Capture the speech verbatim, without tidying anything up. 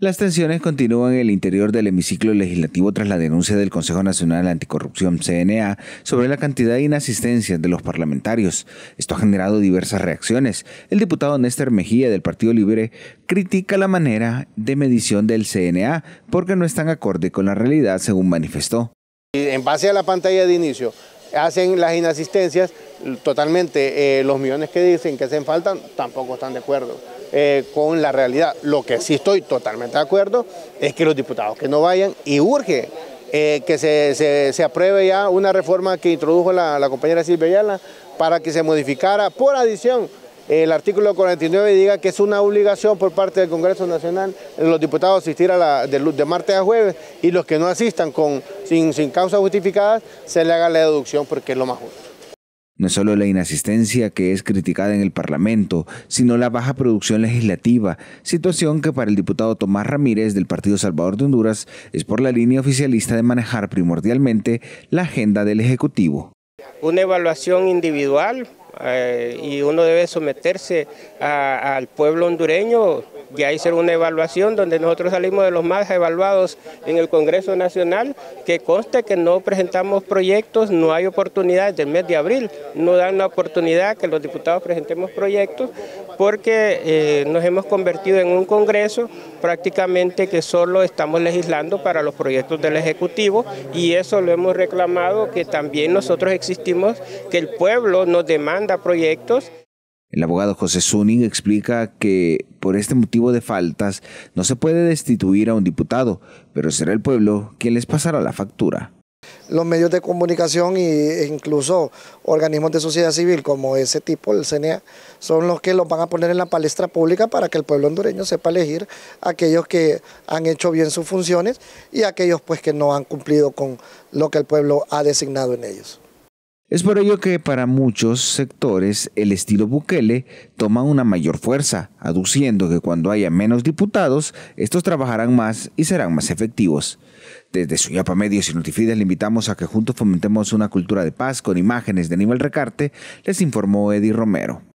Las tensiones continúan en el interior del hemiciclo legislativo tras la denuncia del Consejo Nacional Anticorrupción C N A sobre la cantidad de inasistencias de los parlamentarios. Esto ha generado diversas reacciones. El diputado Néstor Mejía del Partido Libre critica la manera de medición del C N A porque no es tan acorde con la realidad, según manifestó. En base a la pantalla de inicio, hacen las inasistencias, totalmente eh, los millones que dicen que hacen falta tampoco están de acuerdo eh, con la realidad. Lo que sí estoy totalmente de acuerdo es que los diputados que no vayan, y urge eh, que se, se, se apruebe ya una reforma que introdujo la, la compañera Silvia Ayala para que se modificara por adición el artículo cuarenta y nueve, diga que es una obligación por parte del Congreso Nacional los diputados asistir a la, de, de martes a jueves, y los que no asistan con, sin, sin causas justificadas se le haga la deducción porque es lo más justo. No es solo la inasistencia que es criticada en el Parlamento, sino la baja producción legislativa, situación que para el diputado Tomás Ramírez del Partido Salvador de Honduras es por la línea oficialista de manejar primordialmente la agenda del Ejecutivo. Una evaluación individual eh, y uno debe someterse a, al pueblo hondureño. Ya hicieron una evaluación donde nosotros salimos de los más evaluados en el Congreso Nacional, que consta que no presentamos proyectos, no hay oportunidades. Del mes de abril no dan la oportunidad que los diputados presentemos proyectos porque eh, nos hemos convertido en un Congreso prácticamente que solo estamos legislando para los proyectos del Ejecutivo, y eso lo hemos reclamado, que también nosotros existimos, que el pueblo nos demanda proyectos. El abogado José Zúñiga explica que por este motivo de faltas no se puede destituir a un diputado, pero será el pueblo quien les pasará la factura. Los medios de comunicación e incluso organismos de sociedad civil como ese tipo, el C N A, son los que los van a poner en la palestra pública para que el pueblo hondureño sepa elegir a aquellos que han hecho bien sus funciones y a aquellos pues que no han cumplido con lo que el pueblo ha designado en ellos. Es por ello que para muchos sectores el estilo Bukele toma una mayor fuerza, aduciendo que cuando haya menos diputados, estos trabajarán más y serán más efectivos. Desde Suyapa Medios y Notifides le invitamos a que juntos fomentemos una cultura de paz con imágenes de Aníbal Recarte, les informó Eddie Romero.